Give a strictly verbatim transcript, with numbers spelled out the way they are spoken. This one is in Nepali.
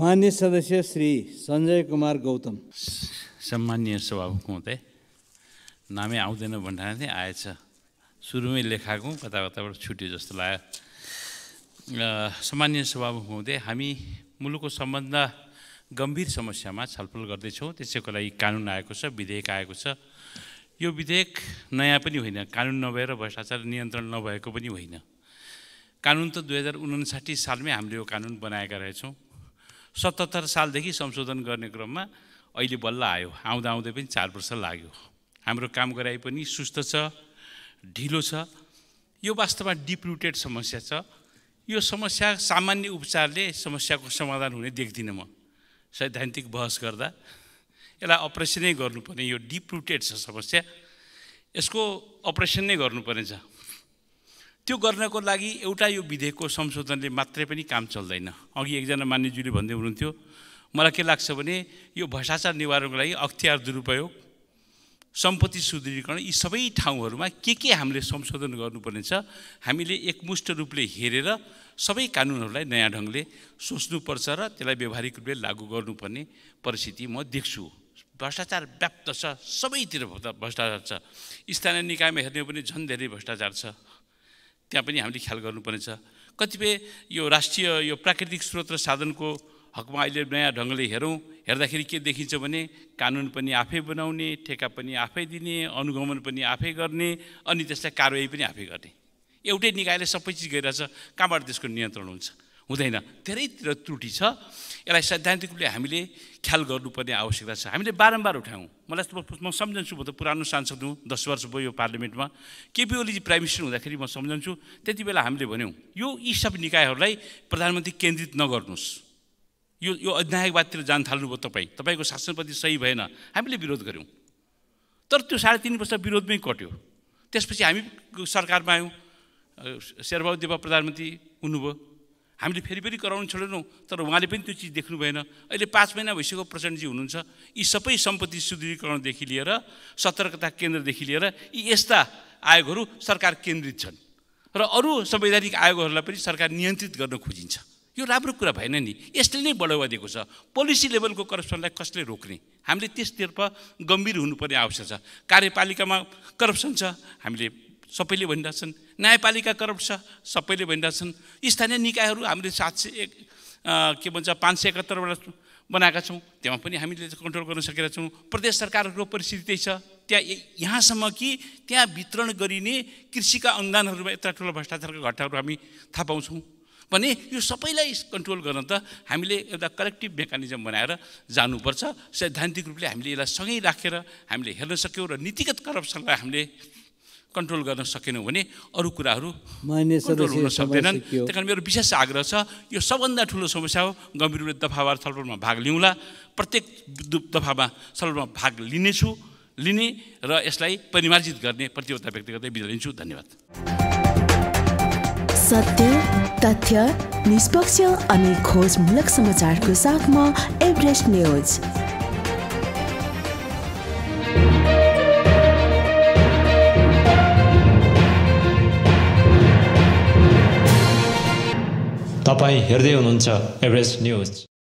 माननीय सदस्य श्री संजय कुमार गौतम। सम्माननीय सभामुखमहोदय, नामै आउँदैन भनेर चाहिँ आएछ, सुरुमै लेखाको कता कताबाट छुट्यो जस्तो लाग्यो। सम्माननीय सभामुखमहोदय, हामी मुलुकको सम्बन्धमा गम्भीर समस्यामा छलफल गर्दैछौँ, त्यसैको लागि कानुन आएको छ, विधेयक आएको छ। यो विधेयक नयाँ पनि होइन, कानुन नभएर भ्रष्टाचार नियन्त्रण नभएको पनि होइन। कानुन त दुई हजार उनासाठी सालमै हामीले यो कानुन बनाएका रहेछौँ। सतहत्तर सालदेखि संशोधन गर्ने क्रममा अहिले बल्ल आयो, आउँदा आउँदै पनि चार वर्ष लाग्यो। हाम्रो काम गराइ पनि सुस्त छ, ढिलो छ। यो वास्तवमा डिप रुटेड समस्या छ। यो समस्या सामान्य उपचारले समस्याको समाधान हुने देख्दिनँ म। सैद्धान्तिक बहस गर्दा यसलाई अपरेसन नै गर्नुपर्ने, यो डिप रुटेड छ समस्या, यसको अपरेसन नै गर्नुपर्ने छ। त्यो गर्नको लागि एउटा यो विधेयकको संशोधनले मात्रै पनि काम चल्दैन। अघि एकजना मान्यज्यूले भन्दै हुनुहुन्थ्यो, मलाई के लाग्छ भने यो भ्रष्टाचार निवारणको लागि अख्तियार दुरुपयोग, सम्पत्ति सुदृढीकरण, यी सबै ठाउँहरूमा के के हामीले संशोधन गर्नुपर्ने छ। हामीले एकमुष्ट रूपले हेरेर सबै कानुनहरूलाई नयाँ ढङ्गले सोच्नुपर्छ र त्यसलाई व्यावहारिक रूपले लागू गर्नुपर्ने परिस्थिति म देख्छु। भ्रष्टाचार व्याप्त छ, सबैतिर भ्रष्टाचार छ। स्थानीय निकायमा हेर्ने हो भने झन् धेरै भ्रष्टाचार छ, त्यहाँ पनि हामीले ख्याल गर्नुपर्नेछ। कतिपय यो राष्ट्रिय यो प्राकृतिक स्रोत र साधनको हकमा अहिले नयाँ ढङ्गले हेरौँ, हेर्दाखेरि के देखिन्छ भने कानुन पनि आफै बनाउने, ठेका पनि आफै दिने, अनुगमन पनि आफै गर्ने, अनि त्यसलाई कारवाही पनि आफै गर्ने। एउटै निकायले सबै चिज गरिरहेछ, कहाँबाट त्यसको नियन्त्रण हुन्छ? हुँदैन। धेरैतिर त्रुटि छ। यसलाई सैद्धान्तिक रूपले हामीले ख्याल गर्नुपर्ने आवश्यकता छ। हामीले बारम्बार उठायौँ। मलाई म सम्झन्छु, म त पुरानो सांसद हुँ, दस वर्ष भयो यो पार्लियामेन्टमा। केपी ओलीजी प्राइम मिनिस्टर हुँदाखेरि म सम्झन्छु, त्यति बेला हामीले भन्यौँ यो यी सब निकायहरूलाई प्रधानमन्त्री केन्द्रित नगर्नुहोस्, यो यो अधिनायकवादतिर जान थाल्नुभयो तपाईँ, तपाईँको शासनप्रति सही भएन। हामीले विरोध गऱ्यौँ, तर त्यो साढे तिन वर्ष विरोधमै कट्यो। त्यसपछि हामी सरकारमा आयौँ, शेरबहादुर प्रधानमन्त्री हुनुभयो, हामीले फेरि फेरि कराउनु छोडेनौँ, तर उहाँले पनि त्यो चिज देख्नु भएन। अहिले पाँच महिना भइसक्यो प्रचण्डजी हुनुहुन्छ। यी सबै सम्पत्ति सुदृढीकरणदेखि लिएर सतर्कता केन्द्रदेखि लिएर यी यस्ता आयोगहरू सरकार केन्द्रित छन् र अरू संवैधानिक आयोगहरूलाई पनि सरकार नियन्त्रित गर्न खोजिन्छ। यो राम्रो कुरा भएन नि। यसले नै बढावा दिएको छ। पोलिसी लेभलको करप्सनलाई कसले रोक्ने? हामीले त्यसतर्फ गम्भीर हुनुपर्ने आवश्यकता छ। कार्यपालिकामा करप्सन छ, हामीले सबैले भनिरहेछन्। न्यायपालिका करप्ट छ, सबैले भनिरहेछन्। स्थानीय निकायहरू हामीले सात सय एक के भन्छ पाँच सय एकहत्तरवटा बनाएका छौँ, त्यहाँ पनि हामीले कन्ट्रोल गर्न सकेका छौँ। प्रदेश सरकारहरूको परिस्थिति त्यही छ, त्यहाँ यहाँसम्म कि त्यहाँ वितरण गरिने कृषिका अनुदानहरूमा यत्र ठुलो भ्रष्टाचारका घटनाहरू हामी थाहा पाउँछौँ भने यो सबैलाई कन्ट्रोल गर्न त हामीले एउटा कलेक्टिभ मेकानिजम बनाएर जानुपर्छ। सैद्धान्तिक रूपले हामीले यसलाई सँगै राखेर हामीले हेर्न सक्यौँ र नीतिगत करप्सनलाई हामीले कन्ट्रोल गर्न सकेनौँ भने अरू कुराहरू कन्ट्रोल हुन सक्दैनन्। त्यही कारण मेरो विशेष आग्रह छ, यो सबभन्दा ठुलो समस्या हो। गम्भीर रूपले दफावार छलफलमा भाग लिउँला। प्रत्येक दफामा छलफलमा भाग लिनेछु लिने र यसलाई परिमार्जित गर्ने प्रतिबद्धता व्यक्त गर्दै बिदा लिन्छु। धन्यवाद। सत्य, तथ्य, निष्पक्ष अनि खोजमूलक समाचारको साथमा एभरेस्ट न्युज। तपाईँ हेर्दै हुनुहुन्छ एभरेस्ट न्युज।